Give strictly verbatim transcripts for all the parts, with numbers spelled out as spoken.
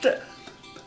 Th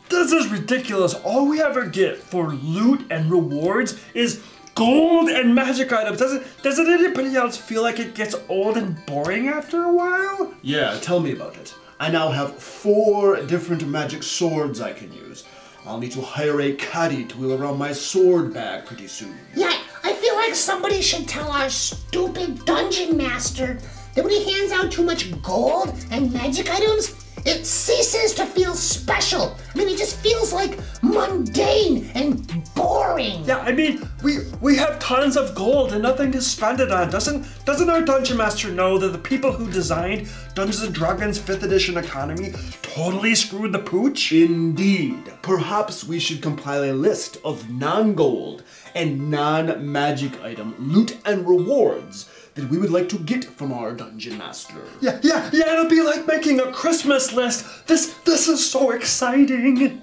this is ridiculous. All we ever get for loot and rewards is gold and magic items. Doesn't doesn't anybody else feel like it gets old and boring after a while? Yeah, tell me about it. I now have four different magic swords I can use. I'll need to hire a caddy to wheel around my sword bag pretty soon. Yeah, I feel like somebody should tell our stupid dungeon master that when he hands out too much gold and magic items, it ceases to feel special. I mean, it just feels like mundane and boring. Yeah, I mean, we we have tons of gold and nothing to spend it on. Doesn't doesn't our dungeon master know that the people who designed Dungeons and Dragons fifth edition economy totally screwed the pooch? Indeed. Perhaps we should compile a list of non-gold and non-magic item loot and rewards that we would like to get from our dungeon master. Yeah, yeah, yeah, it'll be like making a Christmas list. This, this is so exciting.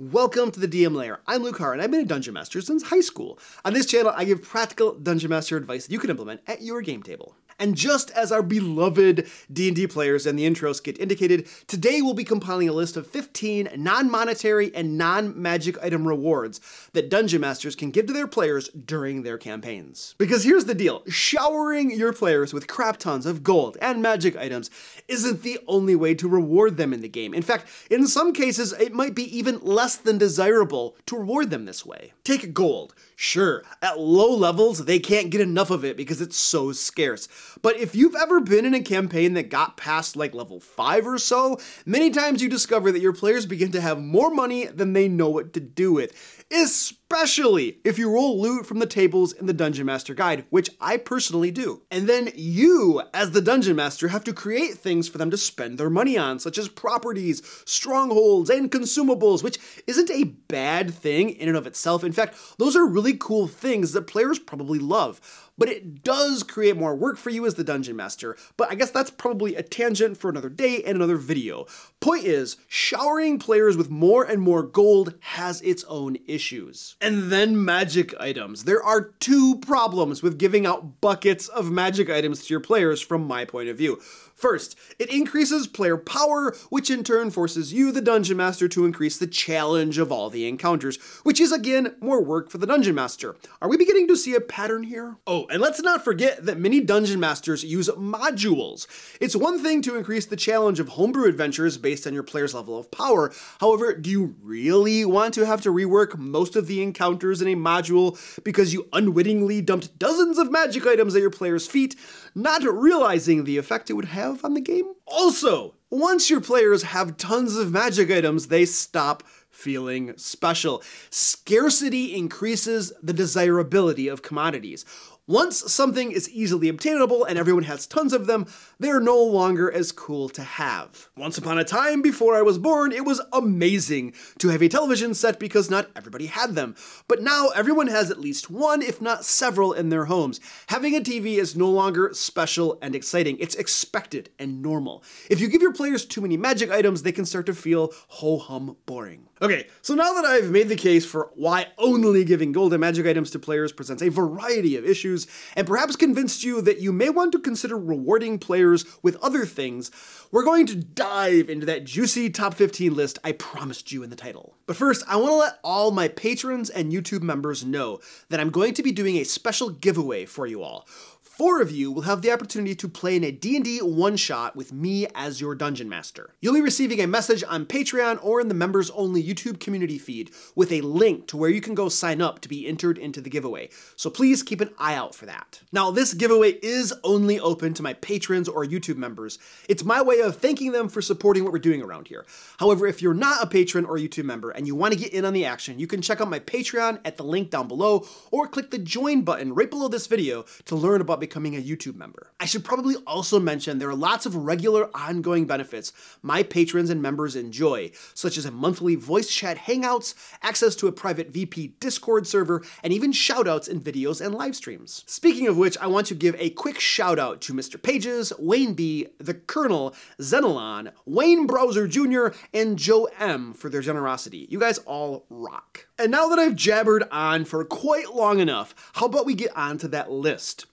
Welcome to the D M Lair. I'm Luke Hart and I've been a dungeon master since high school. On this channel, I give practical dungeon master advice that you can implement at your game table. And just as our beloved D and D players and the intro skit indicated, today we'll be compiling a list of fifteen non-monetary and non-magic item rewards that dungeon masters can give to their players during their campaigns. Because here's the deal, showering your players with crap tons of gold and magic items isn't the only way to reward them in the game. In fact, in some cases, it might be even less than desirable to reward them this way. Take gold. Sure, at low levels, they can't get enough of it because it's so scarce. But if you've ever been in a campaign that got past like level five or so, many times you discover that your players begin to have more money than they know what to do with, especially if you roll loot from the tables in the Dungeon Master Guide, which I personally do. And then you, as the Dungeon Master, have to create things for them to spend their money on, such as properties, strongholds, and consumables, which isn't a bad thing in and of itself. In fact, those are really cool things that players probably love. But it does create more work for you as the dungeon master. But I guess that's probably a tangent for another day and another video. Point is, showering players with more and more gold has its own issues. And then magic items. There are two problems with giving out buckets of magic items to your players from my point of view. First, it increases player power, which in turn forces you, the dungeon master, to increase the challenge of all the encounters, which is again, more work for the dungeon master. Are we beginning to see a pattern here? Oh, and let's not forget that many dungeon masters use modules. It's one thing to increase the challenge of homebrew adventures based on your player's level of power. However, do you really want to have to rework most of the encounters in a module because you unwittingly dumped dozens of magic items at your player's feet, not realizing the effect it would have on the game? Also, once your players have tons of magic items, they stop feeling special. Scarcity increases the desirability of commodities. Once something is easily obtainable and everyone has tons of them, they're no longer as cool to have. Once upon a time, before I was born, it was amazing to have a television set because not everybody had them. But now everyone has at least one, if not several, in their homes. Having a T V is no longer special and exciting. It's expected and normal. If you give your players too many magic items, they can start to feel ho-hum boring. Okay, so now that I've made the case for why only giving gold and magic items to players presents a variety of issues, and perhaps convinced you that you may want to consider rewarding players with other things, we're going to dive into that juicy top fifteen list I promised you in the title. But first, I want to let all my patrons and YouTube members know that I'm going to be doing a special giveaway for you all. Four of you will have the opportunity to play in a D and D one-shot with me as your Dungeon Master. You'll be receiving a message on Patreon or in the members-only YouTube community feed with a link to where you can go sign up to be entered into the giveaway, so please keep an eye out for that. Now, this giveaway is only open to my patrons or YouTube members. It's my way of thanking them for supporting what we're doing around here. However, if you're not a patron or YouTube member and you want to get in on the action, you can check out my Patreon at the link down below or click the join button right below this video to learn about becoming a YouTube member. I should probably also mention there are lots of regular ongoing benefits my patrons and members enjoy, such as a monthly voice chat hangouts, access to a private V P Discord server, and even shoutouts in videos and live streams. Speaking of which, I want to give a quick shout out to Mister Pages, Wayne B, The Colonel, Zenelon, Wayne Browser Junior, and Joe M for their generosity. You guys all rock. And now that I've jabbered on for quite long enough, how about we get onto that list?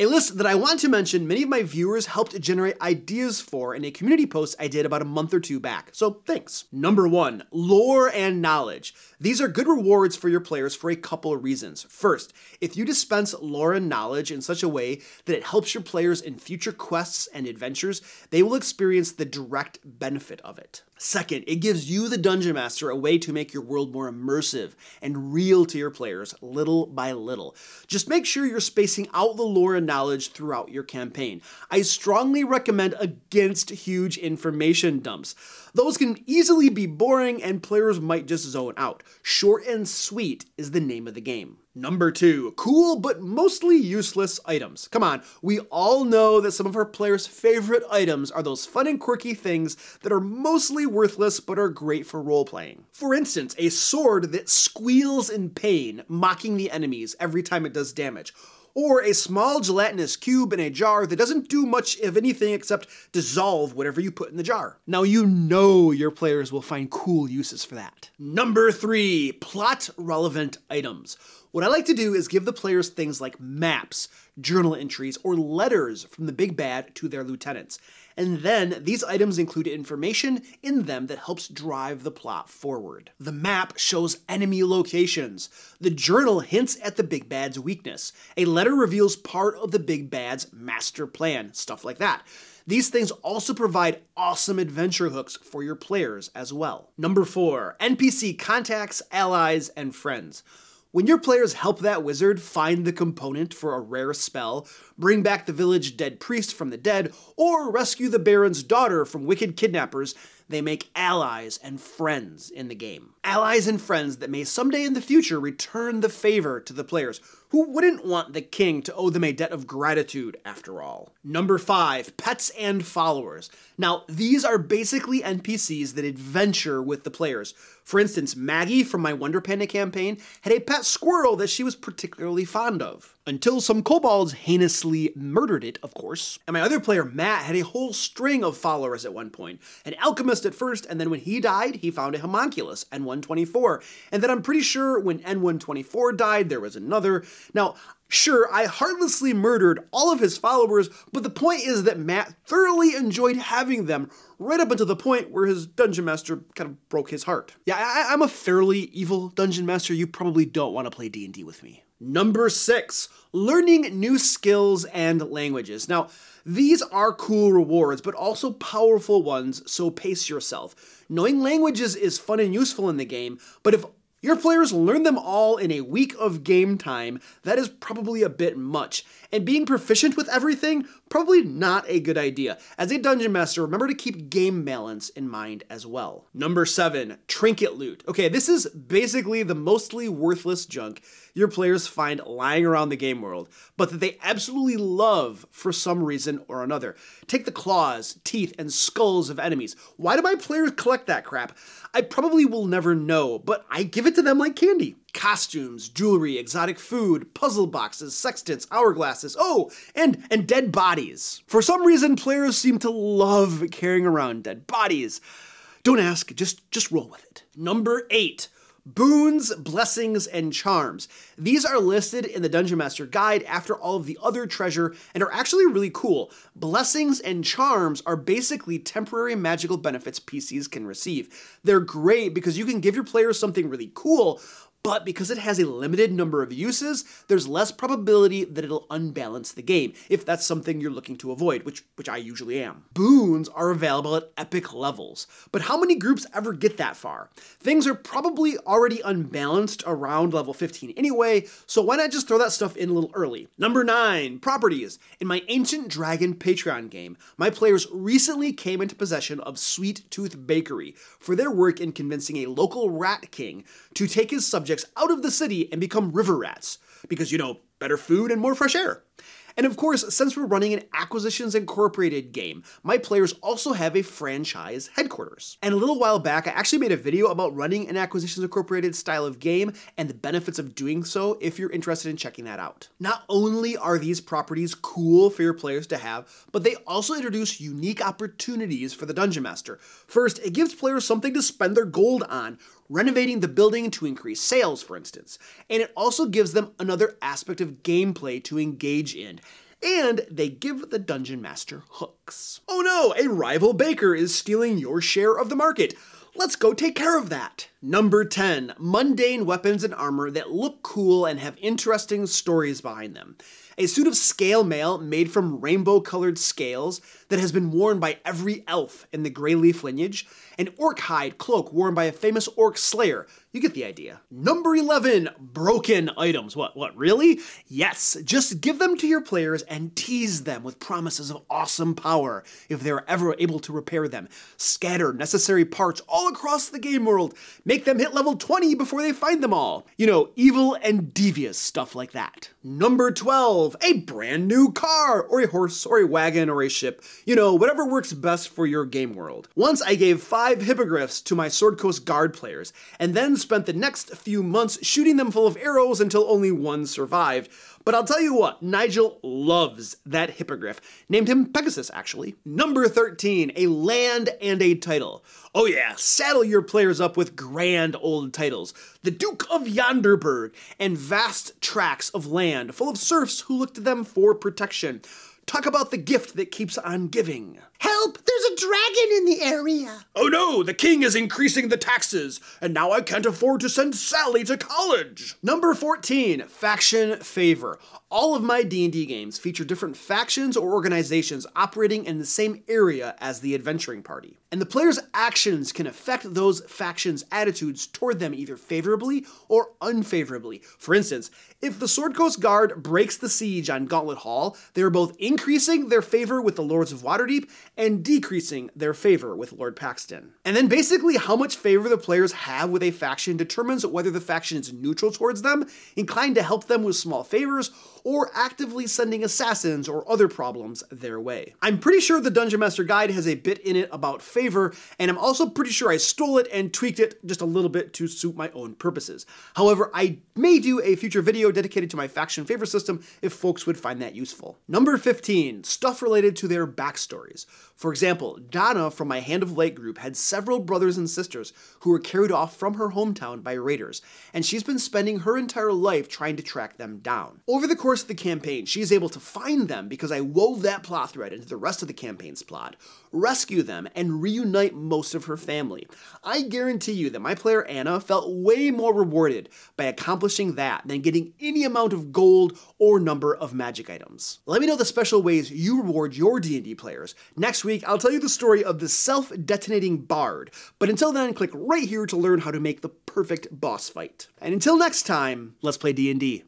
A list that I want to mention many of my viewers helped generate ideas for in a community post I did about a month or two back, so thanks. Number one, lore and knowledge. These are good rewards for your players for a couple of reasons. First, if you dispense lore and knowledge in such a way that it helps your players in future quests and adventures, they will experience the direct benefit of it. Second, it gives you, the Dungeon Master, a way to make your world more immersive and real to your players, little by little. Just make sure you're spacing out the lore and knowledge throughout your campaign. I strongly recommend against huge information dumps. Those can easily be boring and players might just zone out. Short and sweet is the name of the game. Number two, cool but mostly useless items. Come on, we all know that some of our players' favorite items are those fun and quirky things that are mostly worthless but are great for role-playing. For instance, a sword that squeals in pain, mocking the enemies every time it does damage. Or a small gelatinous cube in a jar that doesn't do much of anything except dissolve whatever you put in the jar. Now you know your players will find cool uses for that. Number three, plot-relevant items. What I like to do is give the players things like maps, journal entries, or letters from the big bad to their lieutenants. And then these items include information in them that helps drive the plot forward. The map shows enemy locations. The journal hints at the big bad's weakness. A letter reveals part of the big bad's master plan, stuff like that. These things also provide awesome adventure hooks for your players as well. Number four, N P C contacts, allies, and friends. When your players help that wizard find the component for a rare spell, bring back the village dead priest from the dead, or rescue the Baron's daughter from wicked kidnappers, they make allies and friends in the game. Allies and friends that may someday in the future return the favor to the players. Who wouldn't want the king to owe them a debt of gratitude, after all? Number five, pets and followers. Now, these are basically N P Cs that adventure with the players. For instance, Maggie from my Wonder Panda campaign had a pet squirrel that she was particularly fond of. Until some kobolds heinously murdered it, of course. And my other player, Matt, had a whole string of followers at one point. An alchemist at first, and then when he died, he found a homunculus, N one twenty-four. And then I'm pretty sure when N one twenty-four died, there was another. Now, sure, I heartlessly murdered all of his followers, but the point is that Matt thoroughly enjoyed having them right up until the point where his Dungeon Master kind of broke his heart. Yeah, I, I'm a fairly evil Dungeon Master. You probably don't want to play D and D with me. Number six, learning new skills and languages. Now, these are cool rewards, but also powerful ones, so pace yourself. Knowing languages is fun and useful in the game, but if your players learn them all in a week of game time, that is probably a bit much. And being proficient with everything, probably not a good idea. As a Dungeon Master, remember to keep game balance in mind as well. Number seven, trinket loot. Okay, this is basically the mostly worthless junk your players find lying around the game world, but that they absolutely love for some reason or another. Take the claws, teeth, and skulls of enemies. Why do my players collect that crap? I probably will never know, but I give it to them like candy. Costumes, jewelry, exotic food, puzzle boxes, sextants, hourglasses, oh, and, and dead bodies. For some reason, players seem to love carrying around dead bodies. Don't ask, just, just roll with it. Number eight, boons, blessings, and charms. These are listed in the Dungeon Master Guide after all of the other treasure and are actually really cool. Blessings and charms are basically temporary magical benefits P Cs can receive. They're great because you can give your players something really cool, but because it has a limited number of uses, there's less probability that it'll unbalance the game, if that's something you're looking to avoid, which, which I usually am. Boons are available at epic levels, but how many groups ever get that far? Things are probably already unbalanced around level fifteen anyway, so why not just throw that stuff in a little early? Number nine, properties. In my Ancient Dragon Patreon game, my players recently came into possession of Sweet Tooth Bakery for their work in convincing a local rat king to take his subjects out of the city and become river rats, because, you know, better food and more fresh air. And of course, since we're running an Acquisitions Incorporated game, my players also have a franchise headquarters. And a little while back, I actually made a video about running an Acquisitions Incorporated style of game and the benefits of doing so if you're interested in checking that out. Not only are these properties cool for your players to have, but they also introduce unique opportunities for the Dungeon Master. First, it gives players something to spend their gold on, renovating the building to increase sales, for instance. And it also gives them another aspect of gameplay to engage in. And they give the dungeon master hooks. Oh no, a rival baker is stealing your share of the market. Let's go take care of that. Number ten, mundane weapons and armor that look cool and have interesting stories behind them. A suit of scale mail made from rainbow-colored scales that has been worn by every elf in the Grayleaf lineage, an orc hide cloak worn by a famous orc slayer. You get the idea. Number eleven, broken items. What, what, really? Yes, just give them to your players and tease them with promises of awesome power if they are ever able to repair them. Scatter necessary parts all across the game world. Make them hit level twenty before they find them all. You know, evil and devious stuff like that. Number twelve, a brand new car, or a horse, or a wagon, or a ship. You know, whatever works best for your game world. Once I gave five hippogriffs to my Sword Coast Guard players, and then spent the next few months shooting them full of arrows until only one survived. But I'll tell you what, Nigel loves that hippogriff. Named him Pegasus, actually. Number thirteen, a land and a title. Oh yeah, saddle your players up with grand old titles. The Duke of Yonderburg, and vast tracts of land full of serfs who look to them for protection. Talk about the gift that keeps on giving. Help! There's a dragon in the area! Oh no! The king is increasing the taxes, and now I can't afford to send Sally to college! Number fourteen, faction favor. All of my D and D games feature different factions or organizations operating in the same area as the adventuring party. And the player's actions can affect those factions' attitudes toward them either favorably or unfavorably. For instance, if the Sword Coast Guard breaks the siege on Gauntlet Hall, they are both increasing their favor with the Lords of Waterdeep and decreasing their favor with Lord Paxton. And then basically how much favor the players have with a faction determines whether the faction is neutral towards them, inclined to help them with small favors, or actively sending assassins or other problems their way. I'm pretty sure the Dungeon Master Guide has a bit in it about favor, and I'm also pretty sure I stole it and tweaked it just a little bit to suit my own purposes. However, I may do a future video dedicated to my faction favor system if folks would find that useful. Number fifteen, stuff related to their backstories. For example, Donna from my Hand of Light group had several brothers and sisters who were carried off from her hometown by raiders, and she's been spending her entire life trying to track them down. Over the course of the campaign, she is able to find them because I wove that plot thread into the rest of the campaign's plot, rescue them, and reunite most of her family. I guarantee you that my player Anna felt way more rewarded by accomplishing that than getting any amount of gold or number of magic items. Let me know the special ways you reward your D and D players. Next week, I'll tell you the story of the self-detonating bard, but until then, click right here to learn how to make the perfect boss fight. And until next time, let's play D and D.